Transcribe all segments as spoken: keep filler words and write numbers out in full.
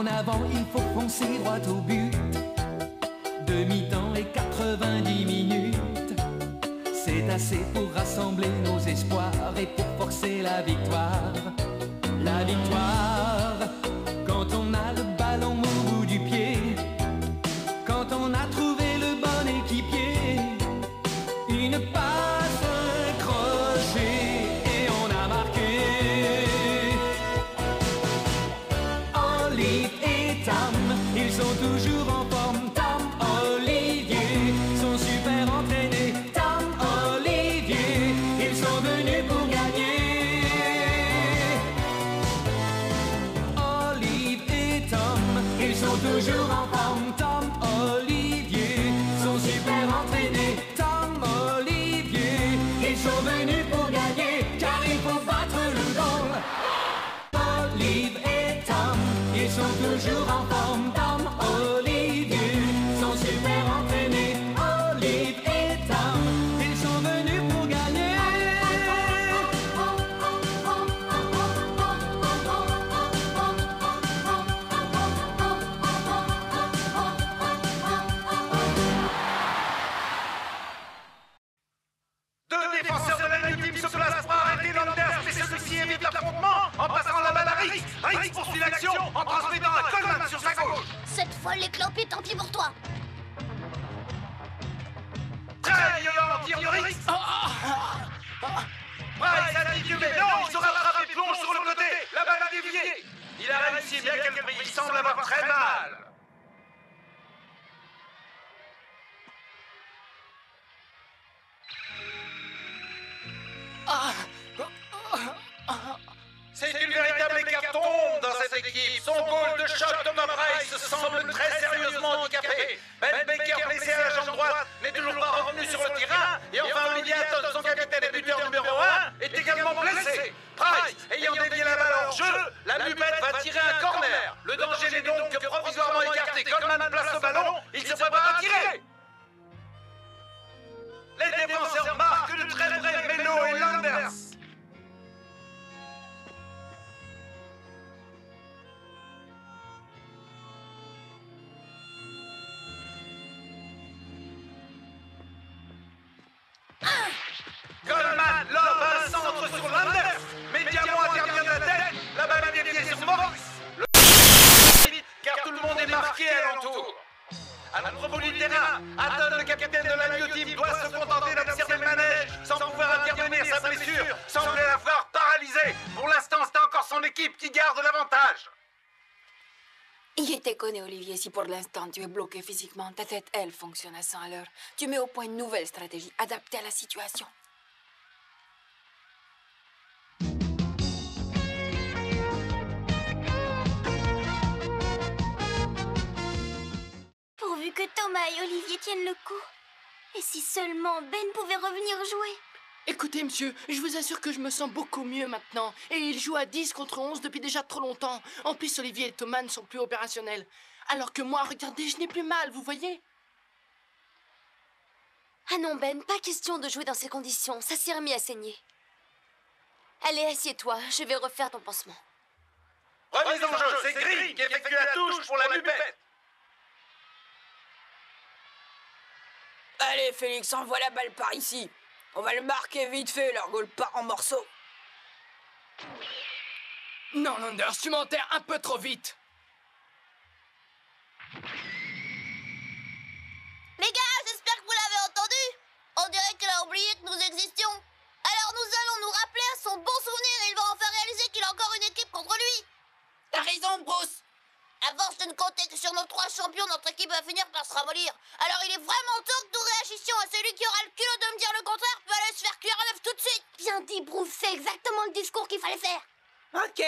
En avant, il faut foncer droit au but. Demi-temps et quatre-vingt-dix minutes. C'est assez pour rassembler nos espoirs et pour forcer la victoire. La victoire, quand on a le ballon au bout du pied, quand on a trouvé le bon équipier, une passe, un crochet et on a marqué. Olivier et Tam, ils sont toujours en forme. Tam, Olivier, sont super entraînés. Tam, Olivier, ils sont venus pour gagner. Toujours en forme, Tom, Olivier, sont super entraînés. Tom, Olivier, ils sont venus pour gagner, car il faut battre le goal. Olivier et Tom, ils sont toujours en forme. Tom, Olivier, sont super entraînés. Olivier et Tom, ils sont venus pour gagner. En passant la balle à Rick, Rick poursuit l'action en transmettant à Coleman sur sa gauche. Cette fois, l'éclopé, tant pis pour toi. Très violent, tir de Rick. Price a dévié, mais non, il se rattrape et plonge sur le côté. La balle a dévié. Il a réussi bien qu'elle brille. Il semble avoir très mal. Ah. C'est une véritable hécatombe dans cette équipe. Son goal de choc de Price semble très sérieusement handicapé. Ben Baker, blessé à la jambe droite, n'est toujours pas revenu sur le terrain. Et enfin, Olivier Atton, son capitaine et buteur numéro un, est également blessé. Price, ayant dévié la balle hors jeu, la Mupette va tirer un corner. Le danger n'est donc que provisoirement écarté. Coleman place le ballon, il se prépare à tirer. Les défenseurs marquent de très près Melo et Landers. Coleman lobe un centre sur Landers, mais Diamant intervient de la tête, la balle a dévié sur Maurice. Le car tout le monde est marqué alentour. À notre bout du terrain, Atton, le capitaine de la New Team, doit se contenter d'observer le manège sans pouvoir intervenir. Sa blessure semblait l'avoir paralysé. Pour l'instant, c'est encore son équipe qui garde l'avantage. Il était connu, Olivier, si pour l'instant tu es bloqué physiquement, ta tête, elle, fonctionne à cent à l'heure. Tu mets au point une nouvelle stratégie, adaptée à la situation. Pourvu que Thomas et Olivier tiennent le coup. Et si seulement Ben pouvait revenir jouer. Écoutez, monsieur, je vous assure que je me sens beaucoup mieux maintenant. Et il joue à dix contre onze depuis déjà trop longtemps. En plus, Olivier et Thomas ne sont plus opérationnels. Alors que moi, regardez, je n'ai plus mal, vous voyez. Ah non, Ben, pas question de jouer dans ces conditions. Ça s'est remis à saigner. Allez, assieds-toi, je vais refaire ton pansement. Remise en jeu, c'est Green qui effectue la touche pour la Mupette. Allez, Félix, envoie la balle par ici. On va le marquer vite fait, leur goal part en morceaux. Non, Landers, tu m'enterres un peu trop vite. Les gars, j'espère que vous l'avez entendu. On dirait qu'il a oublié que nous existions. Alors nous allons nous rappeler à son bon souvenir et il va enfin réaliser qu'il a encore une équipe contre lui. T'as raison, Bruce. À force de ne compter que sur nos trois champions, notre équipe va finir par se ramollir. Alors il est vraiment temps que nous réagissions à celui qui aura le culot de me dire le contraire peut aller se faire cuire un œuf tout de suite. Bien dit, Bruce, c'est exactement le discours qu'il fallait faire. Ok,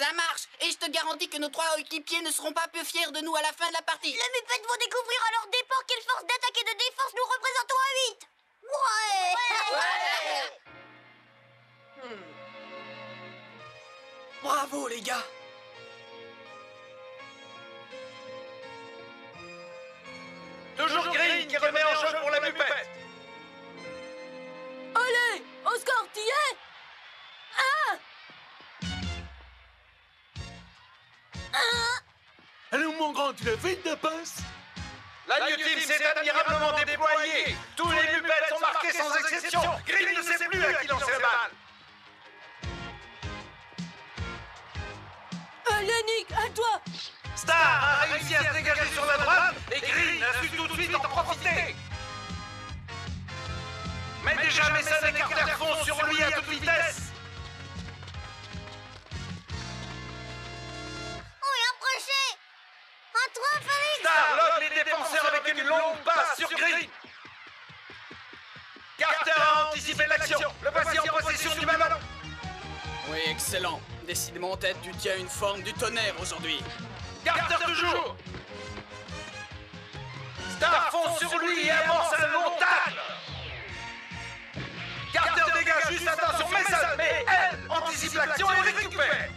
ça marche. Et je te garantis que nos trois équipiers ne seront pas peu fiers de nous à la fin de la partie. Les Muppets vont découvrir à leur dépens quelle force d'attaque et de défense nous représentons à huit. Ouais. Ouais. Ouais. Hmm. Bravo, les gars. Toujours Green qui remet en jeu pour la Mupette. Allez, au score, t'y es. Ah, ah. on rentre le vide de pince. La New Team s'est admirablement déployée. Tous les Mupettes sont marqués sans exception. Green ne sait plus à qui lancer le bal. Yannick, à toi! Star a réussi à se dégager sur la droite et Green a su tout de suite en profiter. Mais déjà Messam et Carter font sur lui à toute vitesse. On est approché! À toi, Félix! Star lobe les défenseurs avec une longue passe sur Green. Carter a anticipé l'action. Le passé en possession du ballon. Oui, excellent. Décidément, Ted, tu tiens une forme du tonnerre aujourd'hui. Carter toujours. Star fonce sur lui et avance à long tacle. Carter dégage juste attention, mais ça, mais elle anticipe l'action et récupère.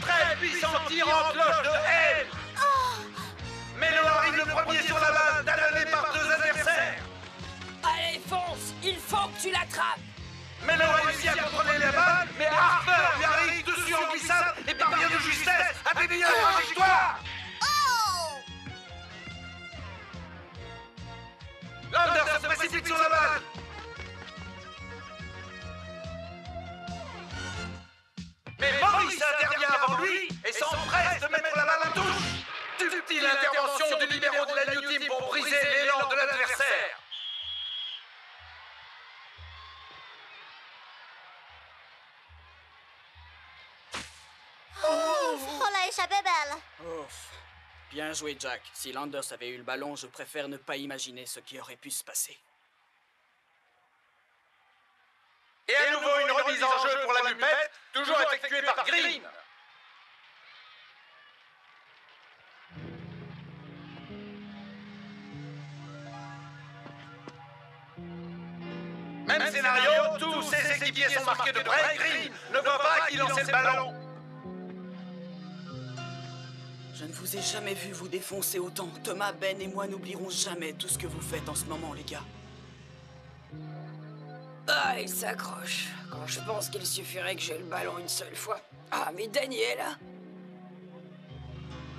Très puissant tir en cloche de elle. Melo arrive le premier sur la base, talonné par deux adversaires. Allez, fonce, il faut que tu l'attrapes. Melo réussit à contrôler la balle, mais Arthur lui arrive dessus en glissade et parvient de justesse à dévier la victoire. Oh! Landers se précipite sur la balle. Mais Boris intervient avant lui et s'empresse de mettre la balle en touche. Subtile intervention du libéraux de la New Team pour briser l'élan de l'adversaire. Ouf. Bien joué, Jack. Si Landers avait eu le ballon, je préfère ne pas imaginer ce qui aurait pu se passer. Et à nouveau une remise en jeu pour la Mupette, toujours effectuée par Green. Même scénario, tous ses équipiers sont marqués de près. Green ne voit pas qui lançait le ballon. Je ne vous ai jamais vu vous défoncer autant. Thomas, Ben et moi n'oublierons jamais tout ce que vous faites en ce moment, les gars. Ah, il s'accroche. Quand je pense qu'il suffirait que j'ai le ballon une seule fois. Ah, mais Dany est là.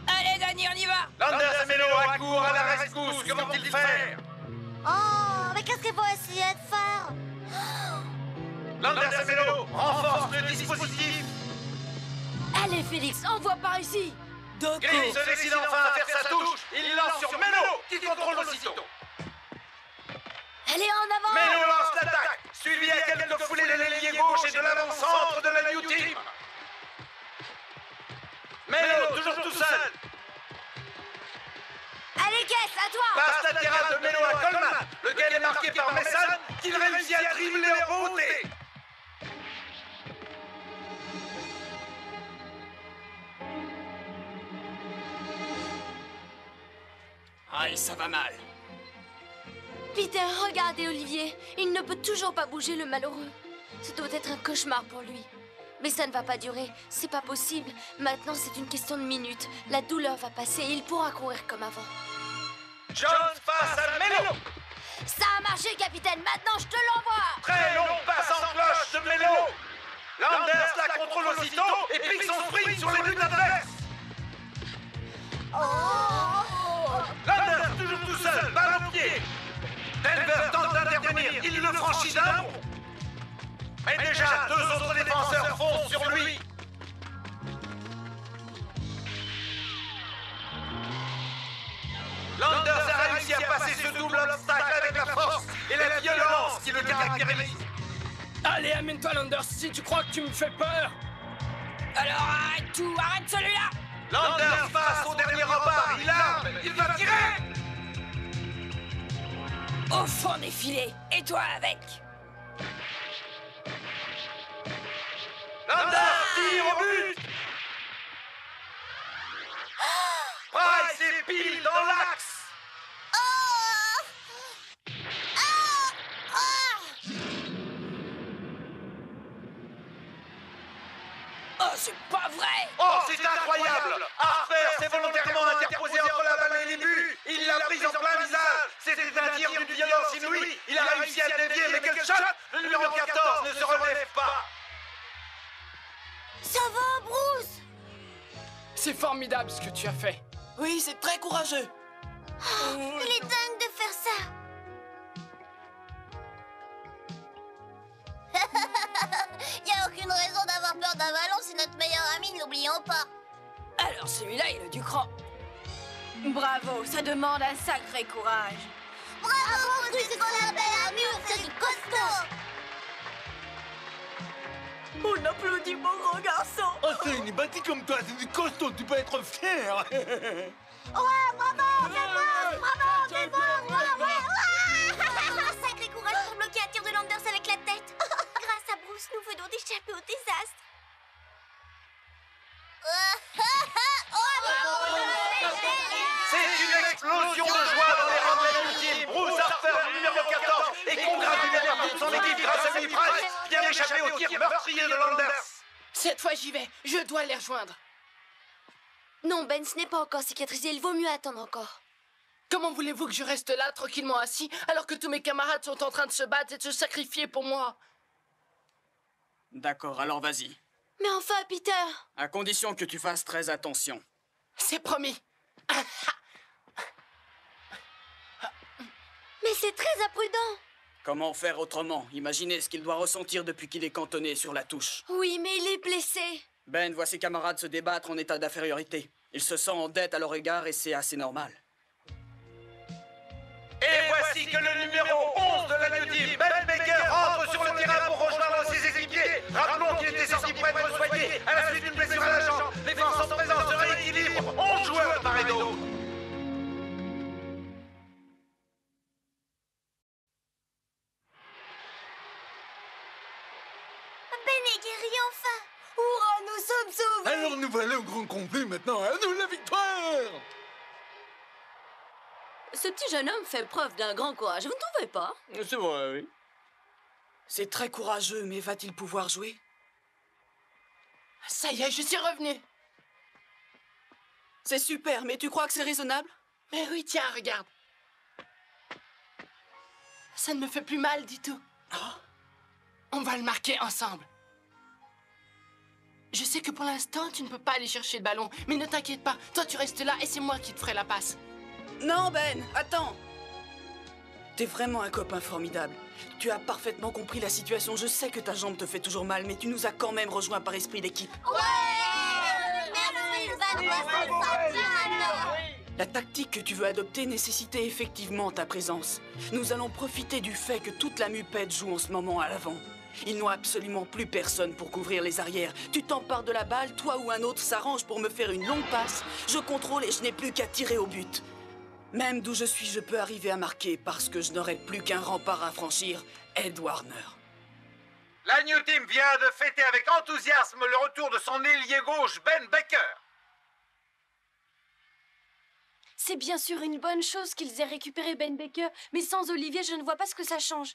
Allez, Dany, on y va. Landers et Melo accourent à la rescousse. Comment vont-ils faire? Oh, mais qu'est-ce qu'ils vont essayer de faire? Landers et Melo renforcent le dispositif. Allez, Félix, envoie par ici. Green se décide enfin à faire sa touche. Il lance sur Melo, qui contrôle aussitôt. Elle est en avant. Melo lance l'attaque, suivi à quelques foulées de l'ailier gauche et de l'avant-centre de la New Team. Melo toujours tout seul. Allez, Guess, à toi. Passe latérale de Melo à Coleman, lequel est marqué par Messam, qui réussit à dribbler en beauté. Aïe, ça va mal. Peter, regardez Olivier. Il ne peut toujours pas bouger, le malheureux. Ce doit être un cauchemar pour lui. Mais ça ne va pas durer. C'est pas possible. Maintenant, c'est une question de minutes. La douleur va passer et il pourra courir comme avant. Jones passe à Melo. Ça a marché, capitaine. Maintenant, je te l'envoie. Très longue passe en cloche de Melo. Landers la contrôle aussitôt et pique son sprint sur les buts adverses. Oh! Landers toujours tout seul, balle au pied. Delber tente d'intervenir, il le franchit d'un bond. Mais déjà, deux autres défenseurs foncent sur lui. Landers a réussi à passer ce double obstacle avec la force et la violence qui le caractérise. Allez, amène-toi, Landers, si tu crois que tu me fais peur. Alors arrête tout, arrête celui-là. Landers face au dernier rempart, il arme, il va tirer! Au fond des filets, et toi avec! Landers tire au but! Price est pile dans l'axe! Oh, c'est pas vrai! Oh, c'est incroyable! Arthur s'est volontairement interposé entre la balle et les buts! Il l'a prise en plein visage! C'était un tir d'une violence inouïe! Il a réussi à dévier, mais quel shot! Le numéro quatorze ne se relève pas! Ça va, Bruce? C'est formidable ce que tu as fait! Oui, c'est très courageux. Oh, euh... il est dingue de faire ça. Il n'y a aucune raison d'avoir peur d'un Valon, c'est notre meilleur ami, n'oublions pas. Alors celui-là, il a du cran. Bravo, ça demande un sacré courage. Bravo, Bravo Bruce, c'est ce qu'on appelle un mur, c'est du costaud. On applaudit mon grand garçon. Oh, c'est une bâtie comme toi, c'est du costaud, tu peux être fier. Ouais, bravo, Delber, bravo, Delber, bravo. Un sacré courage pour bloquer un tir de Landers avec la tête. Grâce à Bruce, nous venons d'échapper au désastre. C'est une explosion de joie dans les rangs de la New Team. Bruce, Arthur, numéro quatorze, et congratulaire toute son équipe grâce à lui, Price, vient d'échapper au tir meurtrier de Landers. Cette fois, j'y vais. Je dois les rejoindre. Non, Ben, ce n'est pas encore cicatrisé. Il vaut mieux attendre encore. Comment voulez-vous que je reste là, tranquillement assis, alors que tous mes camarades sont en train de se battre et de se sacrifier pour moi? D'accord, alors vas-y. Mais enfin, Peter! À condition que tu fasses très attention. C'est promis. Mais c'est très imprudent. Comment faire autrement? Imaginez ce qu'il doit ressentir depuis qu'il est cantonné sur la touche. Oui, mais il est blessé. Ben voit ses camarades se débattre en état d'infériorité. Il se sent en dette à leur égard et c'est assez normal. Et, et voici que le numéro onze de la New Team, Ben Baker, entre sur le terrain pour rejoindre ses équipiers. Rappelons qu'il était sorti pour être soigné à la suite d'une blessure à la jambe. Les forces en présence se rééquilibrent. onze joueurs par édo. Ben est guéri enfin. Hurrah, nous sommes sauvés. Alors nous voilà au grand complet maintenant. À nous la victoire. Ce petit jeune homme fait preuve d'un grand courage, vous ne trouvez pas? C'est vrai, oui. C'est très courageux, mais va-t-il pouvoir jouer? Ça y est, je suis revenu. C'est super, mais tu crois que c'est raisonnable? Mais oui, tiens, regarde. Ça ne me fait plus mal du tout. Oh. On va le marquer ensemble. Je sais que pour l'instant, tu ne peux pas aller chercher le ballon, mais ne t'inquiète pas, toi tu restes là et c'est moi qui te ferai la passe. Non, Ben, attends. T'es vraiment un copain formidable. Tu as parfaitement compris la situation. Je sais que ta jambe te fait toujours mal, mais tu nous as quand même rejoint par esprit d'équipe. Ouais, ouais, la tactique que tu veux adopter nécessitait effectivement ta présence. Nous allons profiter du fait que toute la Mupette joue en ce moment à l'avant. Ils n'ont absolument plus personne pour couvrir les arrières. Tu t'empares de la balle, toi ou un autre s'arrange pour me faire une longue passe. Je contrôle et je n'ai plus qu'à tirer au but. Même d'où je suis, je peux arriver à marquer parce que je n'aurai plus qu'un rempart à franchir, Ed Warner. La New Team vient de fêter avec enthousiasme le retour de son ailier gauche, Ben Baker. C'est bien sûr une bonne chose qu'ils aient récupéré Ben Baker, mais sans Olivier, je ne vois pas ce que ça change.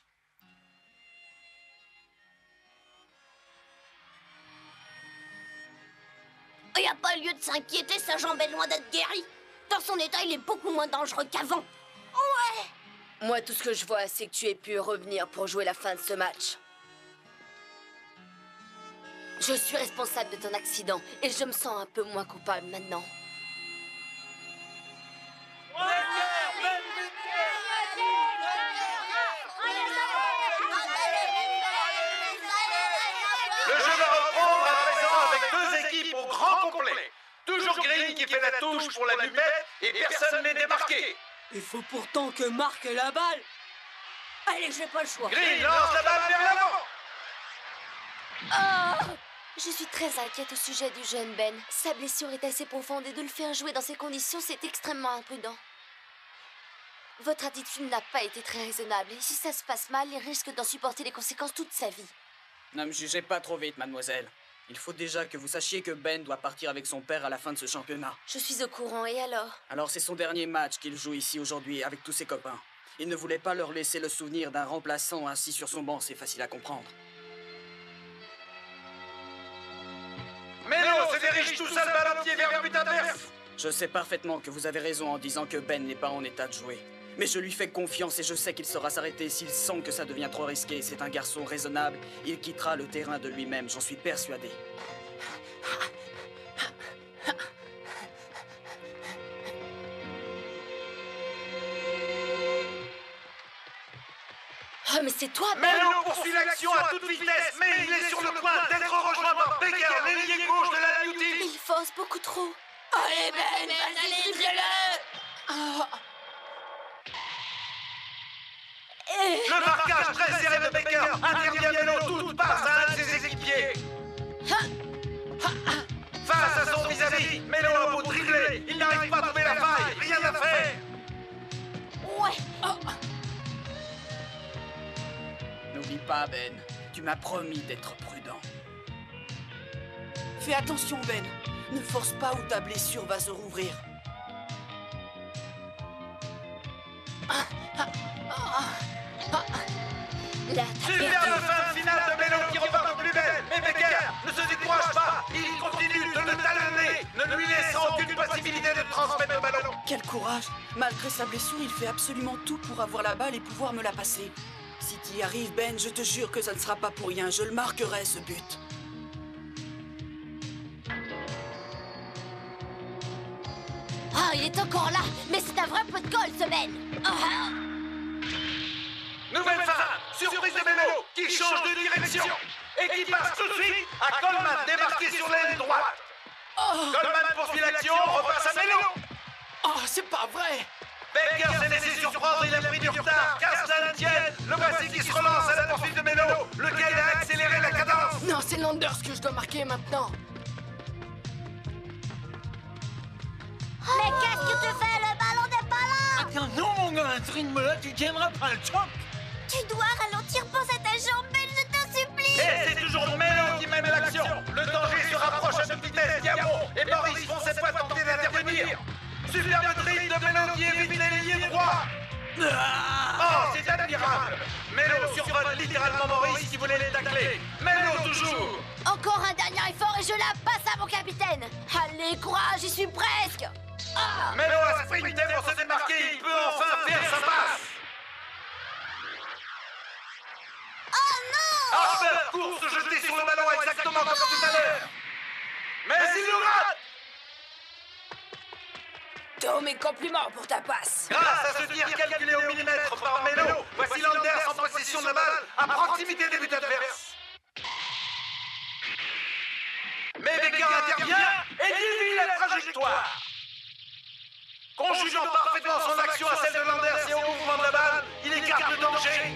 Il n'y a pas lieu de s'inquiéter, sa jambe est loin d'être guérie. Dans son état, il est beaucoup moins dangereux qu'avant. Ouais. Moi, tout ce que je vois, c'est que tu aies pu revenir pour jouer la fin de ce match. Je suis responsable de ton accident et je me sens un peu moins coupable maintenant. Ouais. Le jeu va reprendre à présent avec deux équipes au grand complet. Toujours Green qui fait la touche pour la Mupette et personne n'est démarqué. Il faut pourtant que Marc ait la balle. Allez, j'ai pas le choix. Green lance la balle vers l'avant. Oh, je suis très inquiète au sujet du jeune Ben. Sa blessure est assez profonde et de le faire jouer dans ces conditions, c'est extrêmement imprudent. Votre attitude n'a pas été très raisonnable et si ça se passe mal, il risque d'en supporter les conséquences toute sa vie. Ne me jugez pas trop vite, mademoiselle. Il faut déjà que vous sachiez que Ben doit partir avec son père à la fin de ce championnat. Je suis au courant, et alors? Alors c'est son dernier match qu'il joue ici aujourd'hui avec tous ses copains. Il ne voulait pas leur laisser le souvenir d'un remplaçant assis sur son banc, c'est facile à comprendre. Melo se dirige tout seul balantier vers le but adverse. Je sais parfaitement que vous avez raison en disant que Ben n'est pas en état de jouer. Mais je lui fais confiance et je sais qu'il saura s'arrêter s'il sent que ça devient trop risqué. C'est un garçon raisonnable, il quittera le terrain de lui-même, j'en suis persuadé. Oh, mais c'est toi, Ben! Melo poursuit l'action à toute vitesse, mais il est sur le point d'être rejoint par Becker, l'ailier gauche de la New Team. Il force beaucoup trop. Allez, Ben, vas-y, dribble-le! Le marquage très serré de Becker interdit à Melo toute passe à un de ses équipiers. Face à son vis-à-vis, Melo a beau dribbler, il n'arrive pas à trouver la faille, rien à faire. Ouais. N'oublie pas, Ben, tu m'as promis d'être prudent. Fais attention, Ben, ne force pas ou ta blessure va se rouvrir. Ah, ah, ah, ah. Là, superbe fin finale de Melo qui repart de plus belle, mais Becker ne se décourage pas, il continue de le talonner, ne lui laissant aucune possibilité de transmettre le ballon. Quel courage! Malgré sa blessure, il fait absolument tout pour avoir la balle et pouvoir me la passer. Si tu y arrives, Ben, je te jure que ça ne sera pas pour rien. Je le marquerai, ce but. Ah, il est encore là. Mais c'est un vrai pot de colle, ce Ben. Ah. Nouvelle fin, surprise de Melo, qui change de direction et qui passe tout de suite à Coleman, démarqué sur l'aile droite. Oh. Coleman poursuit l'action, repasse à Melo. Oh, c'est pas vrai. Becker s'est laissé surprendre, il a pris du retard, casse la tienne. Le voici qui se relance à la poursuite de Melo, lequel a accéléré la cadence. Non, c'est Landers que je dois marquer maintenant. Oh. Mais qu'est-ce que tu fais? Le ballon n'est pas là. Attends, non mon gars, à ce rythme-là, tu tiendras pas le choc. Tu dois ralentir pour cette jambe, mais je te supplie. Et c'est toujours Melo qui mène l'action. Le danger se rapproche à toute vitesse, Diabo et Boris vont cette fois tenter d'intervenir. Superbe dribble de Melo qui évite l'ailier droit. Oh, c'est admirable. Melo survole littéralement Maurice qui voulait les tacler. Melo toujours. Encore un dernier effort et je la passe à mon capitaine. Allez, courage, j'y suis presque. Ah. Melo a sprinté pour se démarquer, il peut enfin faire sa passe. Oh non! Arthur court se jeter sur le ballon exactement comme tout à l'heure. Mais il le rate. Tous mes compliments pour ta passe. Grâce à ce tir calculé au millimètre par Melo, voici Landers en possession de la balle à proximité des buts adverses. Mais Becker intervient et diminue la trajectoire. Conjuguant parfaitement son action à celle de Landers et au mouvement de la balle, il écarte le danger.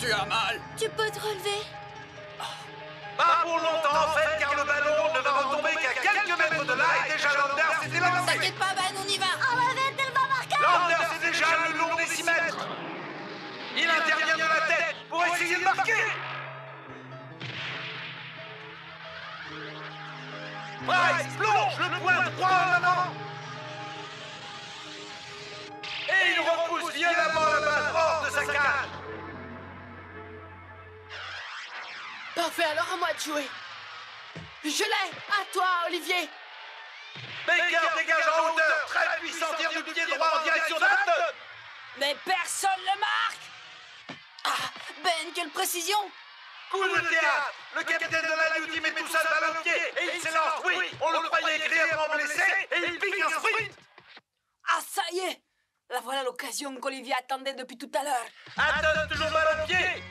Tu as mal. Tu peux te relever. Pas pour longtemps en fait, car le ballon ne va retomber qu'à quelques mètres de là et déjà Landers s'était lancé. T'inquiète pas, Ben, on y va. Ah ouais, Ben, elle va marquer. Landers est déjà le long des six mètres. Il intervient de la tête pour essayer de marquer. Price plonge le point droit en avant. Et il repousse violemment la balle hors de sa cage. Parfait, alors à moi de jouer. Je l'ai, à toi, Olivier. Becker dégage en hauteur, très puissant, tir du pied droit en direction d'Atton. Mais personne ne marque. Ah, Ben, quelle précision. Coup de théâtre. Le capitaine de la New Team est tout seul dans le pied et il s'élance, oui. On le croyait grièvement blessé et il pique un sprint. Ah, ça y est. La voilà l'occasion qu'Olivier attendait depuis tout à l'heure. Atton toujours dans le pied.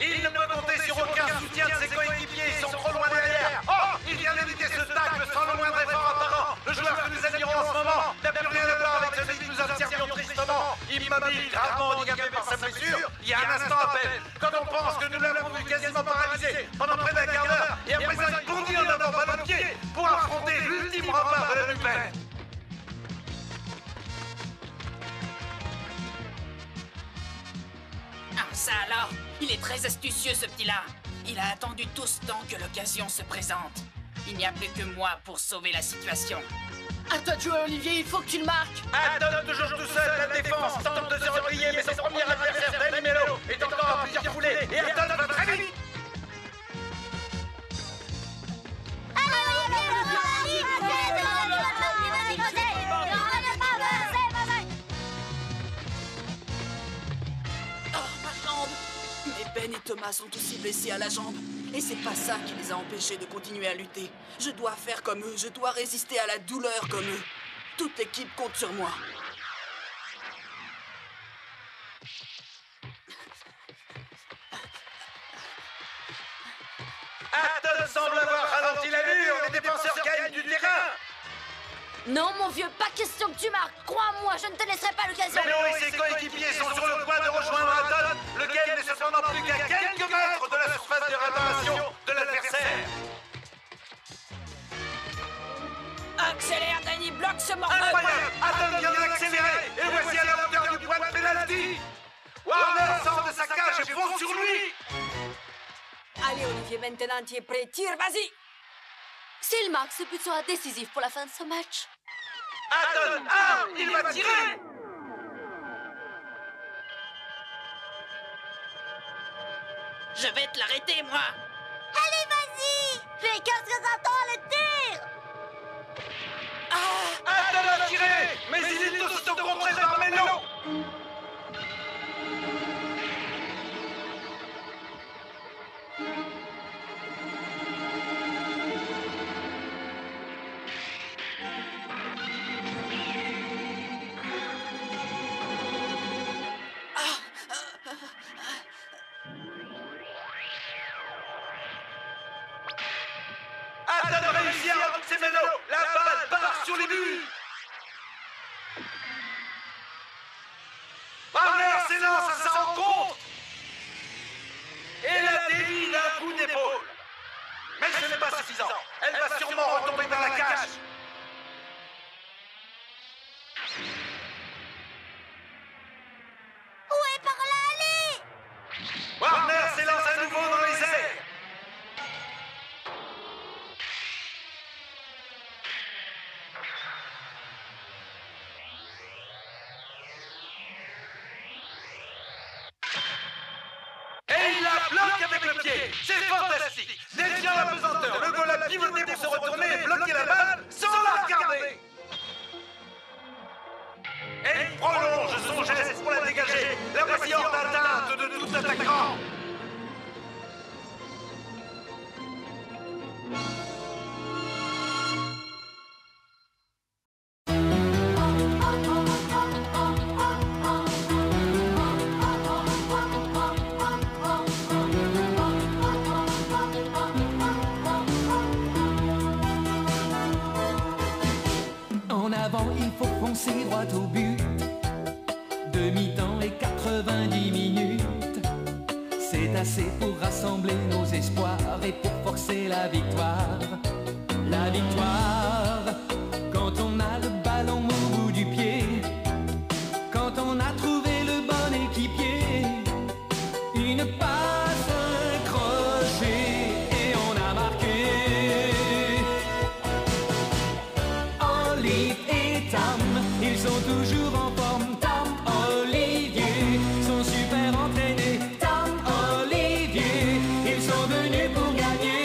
Il ne peut compter sur aucun soutien de ses coéquipiers, ils sont trop loin derrière. Oh, il vient d'éviter ce tacle sans le moindre effort apparent. Le joueur que nous admirons en ce moment n'a plus rien à voir avec celui que nous observions tristement. Immobile, gravement handicapé par sa blessure, il y a un instant à peine. Quand on pense que nous l'avons vu quasiment paralysé pendant près d'un quart d'heure, et après ça, il bondit en avant pas nos pieds pour affronter l'ultime rempart de la Mupette. Ah, ça alors! Il est très astucieux, ce petit-là. Il a attendu tout ce temps que l'occasion se présente. Il n'y a plus que moi pour sauver la situation. À toi de jouer, Olivier, il faut que tu le marques. Atton toujours tout seul, la défense tente de se replier, mais son premier adversaire, Dany Melo, est encore à plusieurs foulées, et Atton va très vite. Ben et Thomas sont aussi blessés à la jambe. Et c'est pas ça qui les a empêchés de continuer à lutter. Je dois faire comme eux, je dois résister à la douleur comme eux. Toute l'équipe compte sur moi. Carter semble avoir ralenti l'allure. Les défenseurs gagnent du terrain. Non, mon vieux, pas question que tu marques. Crois-moi, je ne te laisserai pas l'occasion. Melo et ses coéquipiers sont sur le point de rejoindre Atton, lequel n'est cependant plus qu'à quelques mètres de la surface de réparation de l'adversaire. Accélère, Dany, bloque ce morceau. Incroyable, Atton vient d'accélérer, et voici à la hauteur du point de pénalty. Warner sort de sa cage et fonce sur lui. Allez, Olivier, maintenant tu es prêt, tire, vas-y. S'il marque, ce but sera décisif pour la fin de ce match. Atton, ah, il va tirer. Je vais te l'arrêter, moi. Allez, vas-y. Mais qu'est-ce que t'attends, le tir? Ah, Atton a tiré, mais, mais il est aussitôt contré par Melo. C'est fantastique. Déjà la pesanteur, le goal a pivoté pour se retourner et bloquer la balle sans la regarder. Et il prolonge son geste pour la dégager. La voici hors d'atteinte de tout attaquant. C'est droit au but, demi-temps et quatre-vingt-dix minutes, c'est assez pour rassembler nos espoirs et pour forcer la victoire. La victoire, quand on a le ballon au bout du pied, quand on a trouvé le bon équipier, une passe, un crochet et on a marqué. Olivier et Tom, ils sont toujours en forme, Tom, Olivier, sont super entraînés, Tom, Olivier, ils sont venus pour gagner.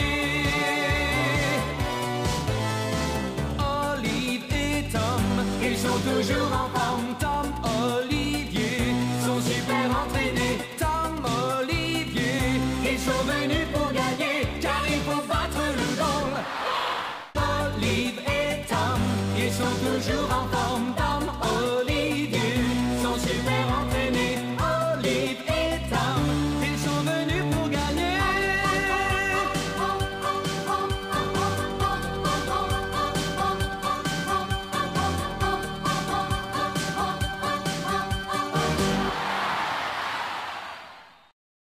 Olivier et Tom, ils sont toujours en forme, Tom, Olivier, sont super entraînés, Tom, Olivier, ils sont venus pour gagner, car il faut battre le goal. Olivier et Tom, ils sont toujours en forme, Tom, Olivier, sont super